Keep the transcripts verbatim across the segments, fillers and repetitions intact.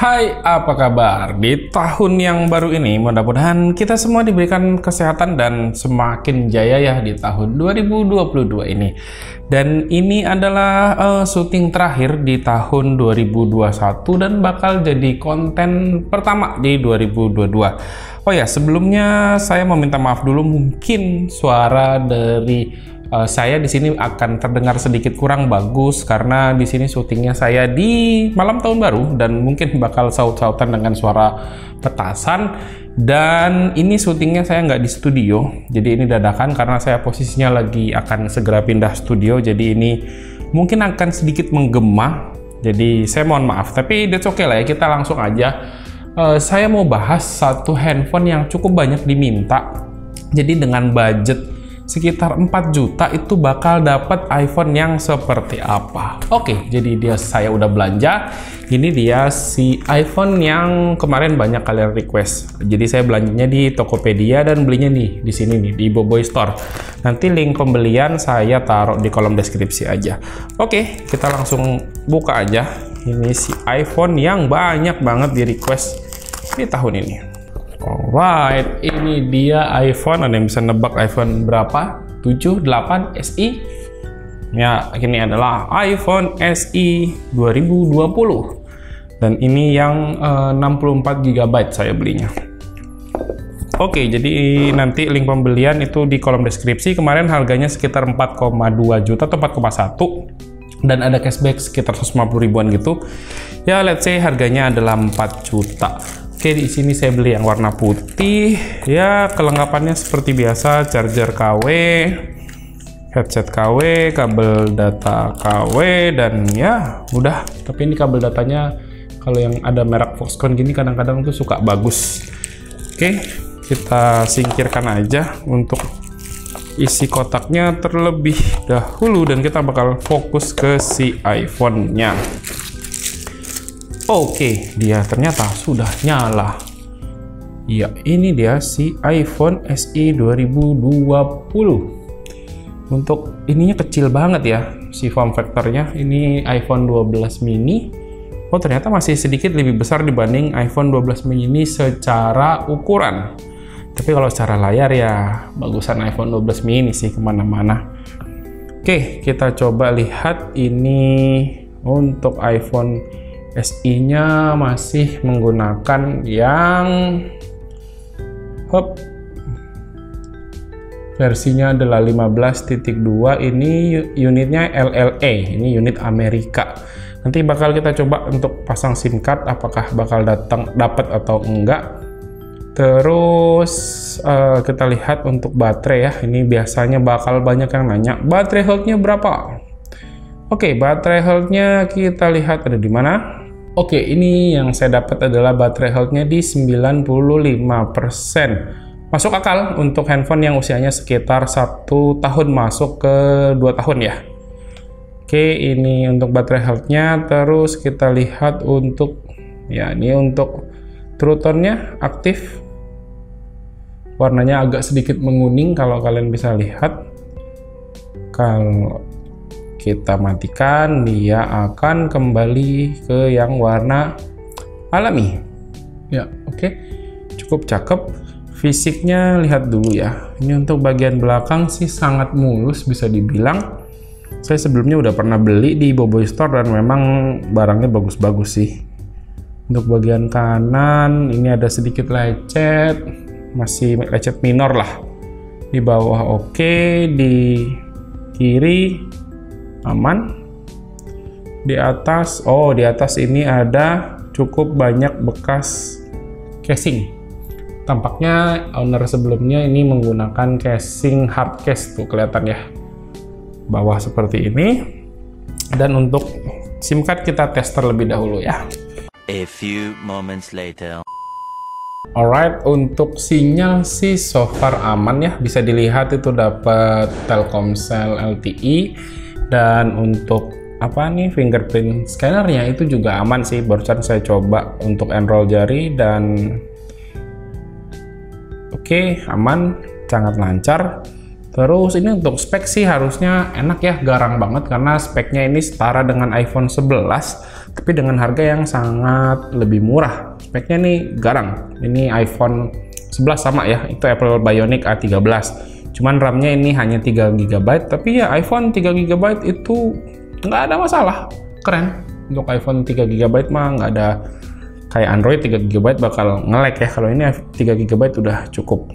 Hai, apa kabar? Di tahun yang baru ini, mudah-mudahan kita semua diberikan kesehatan dan semakin jaya ya di tahun dua ribu dua puluh dua ini. Dan ini adalah uh, syuting terakhir di tahun dua ribu dua puluh satu dan bakal jadi konten pertama di dua ribu dua puluh dua. Oh ya, sebelumnya saya meminta maaf dulu, mungkin suara dari Uh, saya di sini akan terdengar sedikit kurang bagus karena di sini syutingnya saya di malam tahun baru dan mungkin bakal saut-sautan dengan suara petasan. Dan ini syutingnya saya nggak di studio, jadi ini dadakan karena saya posisinya lagi akan segera pindah studio, jadi ini mungkin akan sedikit menggema, jadi saya mohon maaf, tapi that's okay lah ya, kita langsung aja. Uh, saya mau bahas satu handphone yang cukup banyak diminta, jadi dengan budget sekitar empat juta itu bakal dapat iPhone yang seperti apa. Oke, jadi dia saya udah belanja. Ini dia si iPhone yang kemarin banyak kalian request. Jadi saya belanjanya di Tokopedia dan belinya nih di sini nih di BoBoi Store. Nanti link pembelian saya taruh di kolom deskripsi aja. Oke, kita langsung buka aja. Ini si iPhone yang banyak banget di request di tahun ini. Alright, ini dia iPhone. Ada yang bisa nebak iPhone berapa? tujuh, delapan, S E? Ya, ini adalah iPhone S E dua ribu dua puluh. Dan ini yang eh, enam puluh empat giga byte saya belinya. Oke, jadi nanti link pembelian itu di kolom deskripsi. Kemarin harganya sekitar empat koma dua juta atau empat koma satu. Dan ada cashback sekitar seratus lima puluh ribuan gitu. Ya, let's say harganya adalah empat juta. Oke, di sini saya beli yang warna putih. Ya, kelengkapannya seperti biasa, charger K W, headset K W, kabel data K W, dan ya udah. Tapi ini kabel datanya kalau yang ada merek Foxconn gini kadang-kadang tuh suka bagus. Oke, kita singkirkan aja untuk isi kotaknya terlebih dahulu dan kita bakal fokus ke si iPhone-nya. Oke, dia ternyata sudah nyala. Ya, ini dia si iPhone S E dua ribu dua puluh. Untuk ininya kecil banget ya si form factornya. Ini iPhone dua belas mini. Oh, ternyata masih sedikit lebih besar dibanding iPhone dua belas mini secara ukuran. Tapi kalau secara layar ya bagusan iPhone dua belas mini sih kemana-mana. Oke, kita coba lihat ini untuk iPhone S E-nya masih menggunakan yang hop. Versinya adalah lima belas titik dua, ini unitnya L L A, ini unit Amerika. Nanti bakal kita coba untuk pasang SIM card apakah bakal datang dapat atau enggak. Terus uh, kita lihat untuk baterai ya. Ini biasanya bakal banyak yang nanya baterai health-nya berapa? Oke, okay, baterai health-nya kita lihat ada di mana. Oke, okay, ini yang saya dapat adalah baterai health-nya di sembilan puluh lima persen. Masuk akal untuk handphone yang usianya sekitar satu tahun masuk ke dua tahun ya. Oke, okay, ini untuk baterai health-nya. Terus kita lihat untuk, ya ini untuk True Tone-nya aktif. Warnanya agak sedikit menguning kalau kalian bisa lihat. Kalau kita matikan, dia akan kembali ke yang warna alami ya. Oke, cukup cakep. Fisiknya lihat dulu ya. Ini untuk bagian belakang sih sangat mulus bisa dibilang. Saya sebelumnya udah pernah beli di BoBoi Store dan memang barangnya bagus-bagus sih. Untuk bagian kanan ini ada sedikit lecet, masih lecet minor lah di bawah. Oke, di kiri aman, di atas, oh di atas ini ada cukup banyak bekas casing. Tampaknya owner sebelumnya ini menggunakan casing hard case tuh, kelihatan ya bawah seperti ini. Dan untuk SIM card kita tes terlebih dahulu ya. A few moments later. Alright, untuk sinyal sih so far aman ya, bisa dilihat itu dapat Telkomsel L T E. Dan untuk apa nih fingerprint scannernya itu juga aman sih. Barusan saya coba untuk enroll jari dan oke, okay, aman, sangat lancar. Terus ini untuk spek sih harusnya enak ya, garang banget karena speknya ini setara dengan iPhone sebelas. tapi dengan harga yang sangat lebih murah. Speknya nih garang, ini iPhone sebelas sama ya, itu Apple Bionic A tiga belas, cuman RAM-nya ini hanya tiga giga byte, tapi ya iPhone tiga giga byte itu nggak ada masalah, keren. Untuk iPhone tiga giga byte mah nggak ada kayak Android tiga giga byte bakal nge-lag ya, kalau ini tiga giga byte udah cukup.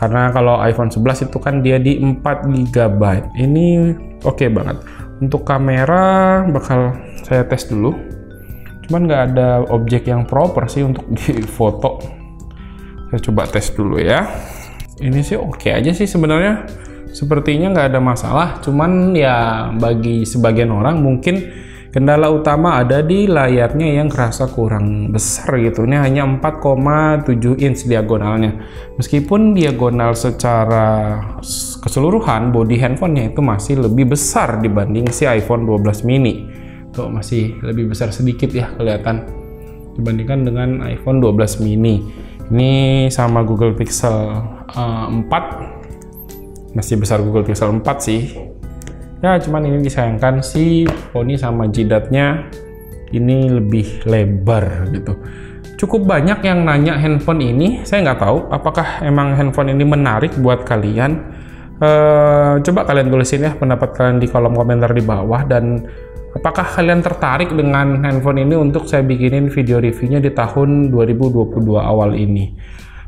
Karena kalau iPhone sebelas itu kan dia di empat giga byte, ini oke okay banget. Untuk kamera bakal saya tes dulu, cuman nggak ada objek yang proper sih untuk difoto. Saya coba tes dulu ya. Ini sih oke okay aja sih sebenarnya, sepertinya nggak ada masalah. Cuman ya bagi sebagian orang mungkin kendala utama ada di layarnya yang kerasa kurang besar gitu. Ini hanya empat koma tujuh inch diagonalnya. Meskipun diagonal secara keseluruhan body handphonenya itu masih lebih besar dibanding si iPhone dua belas mini. Tuh masih lebih besar sedikit ya kelihatan dibandingkan dengan iPhone dua belas mini. Ini sama Google Pixel uh, empat. Masih besar Google Pixel empat sih. Ya cuman ini disayangkan si poni sama jidatnya ini lebih lebar gitu. Cukup banyak yang nanya handphone ini, saya nggak tahu apakah emang handphone ini menarik buat kalian. Eee, coba kalian tulisin ya pendapat kalian di kolom komentar di bawah, dan apakah kalian tertarik dengan handphone ini untuk saya bikinin video reviewnya di tahun dua ribu dua puluh dua awal ini.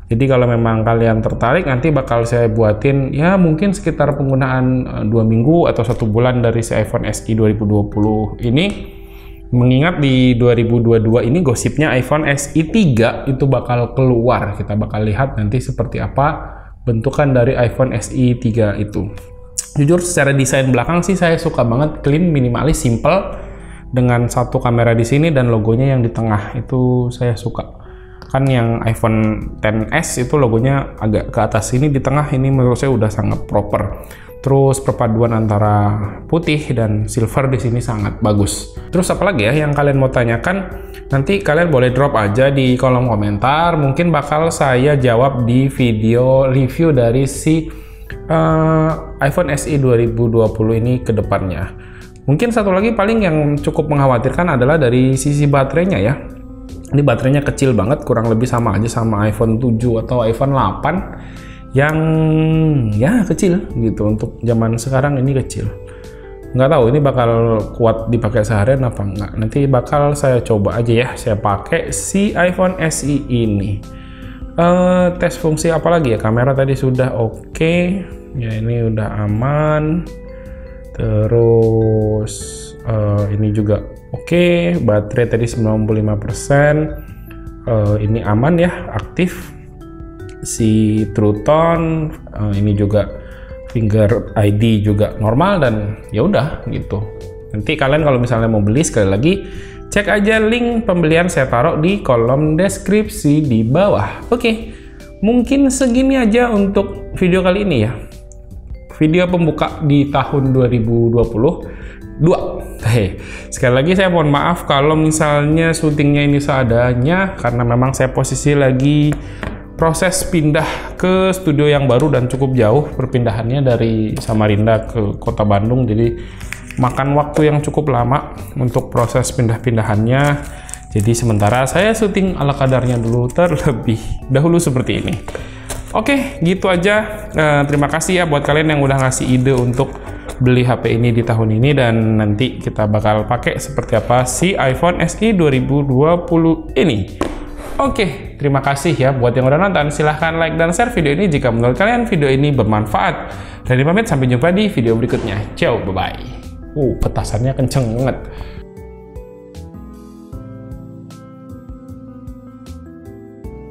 Jadi kalau memang kalian tertarik, nanti bakal saya buatin ya mungkin sekitar penggunaan dua minggu atau satu bulan dari si iPhone S E dua ribu dua puluh ini. Mengingat di dua ribu dua puluh dua ini gosipnya iPhone S E tiga itu bakal keluar. Kita bakal lihat nanti seperti apa bentukan dari iPhone S E tiga itu. Jujur secara desain belakang sih saya suka banget, clean, minimalis, simple. Dengan satu kamera di sini dan logonya yang di tengah itu saya suka. Kan yang iPhone X S itu logonya agak ke atas, ini di tengah, ini menurut saya udah sangat proper. Terus perpaduan antara putih dan silver di sini sangat bagus. Terus apalagi ya yang kalian mau tanyakan, nanti kalian boleh drop aja di kolom komentar, mungkin bakal saya jawab di video review dari si uh, iPhone S E dua ribu dua puluh ini ke depannya. Mungkin satu lagi paling yang cukup mengkhawatirkan adalah dari sisi baterainya ya. Ini baterainya kecil banget, kurang lebih sama aja sama iPhone tujuh atau iPhone delapan yang ya kecil gitu. Untuk zaman sekarang ini kecil, nggak tahu ini bakal kuat dipakai seharian apa enggak. Nanti bakal saya coba aja ya, saya pakai si iPhone S E ini. Uh, tes fungsi apa lagi ya, kamera tadi sudah oke okay. Ya ini udah aman, terus uh, ini juga oke, okay, baterai tadi sembilan puluh lima persen, uh, ini aman ya, aktif. Si True Tone, uh, ini juga Finger I D juga normal, dan ya udah gitu. Nanti kalian kalau misalnya mau beli, sekali lagi cek aja link pembelian saya taruh di kolom deskripsi di bawah. Oke, okay. Mungkin segini aja untuk video kali ini ya. Video pembuka di tahun dua ribu dua puluh dua. Hei, sekali lagi saya mohon maaf kalau misalnya syutingnya ini seadanya, karena memang saya posisi lagi proses pindah ke studio yang baru dan cukup jauh perpindahannya dari Samarinda ke kota Bandung, jadi makan waktu yang cukup lama untuk proses pindah-pindahannya. Jadi sementara saya syuting ala kadarnya dulu terlebih dahulu seperti ini. Oke, gitu aja. Nah, terima kasih ya buat kalian yang udah ngasih ide untuk beli H P ini di tahun ini, dan nanti kita bakal pakai seperti apa si iPhone S E dua ribu dua puluh ini. Oke, terima kasih ya buat yang udah nonton. Silahkan like dan share video ini jika menurut kalian video ini bermanfaat. Dari pamit, sampai jumpa di video berikutnya. Ciao, bye-bye. Uh, petasannya kenceng banget.